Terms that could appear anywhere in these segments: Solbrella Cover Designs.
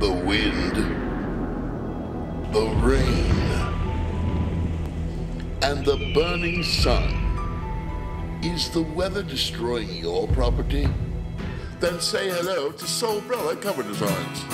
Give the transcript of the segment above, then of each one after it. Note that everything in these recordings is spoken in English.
the wind, the rain, and the burning sun. Is the weather destroying your property? Then say hello to Solbrella Cover Designs.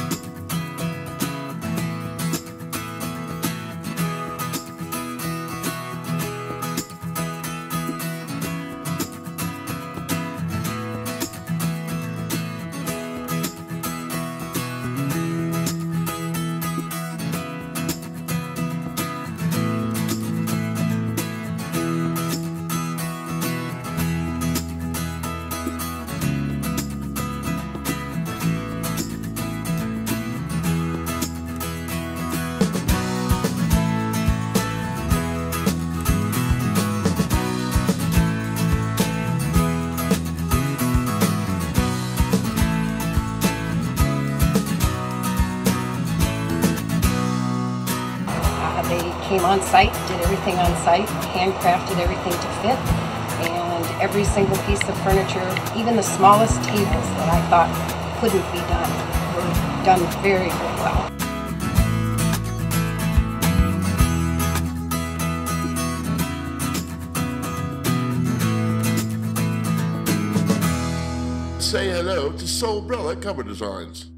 They came on site, did everything on site, handcrafted everything to fit, and every single piece of furniture, even the smallest tables that I thought couldn't be done, were done very, very well. Say hello to Solbrella Cover Designs.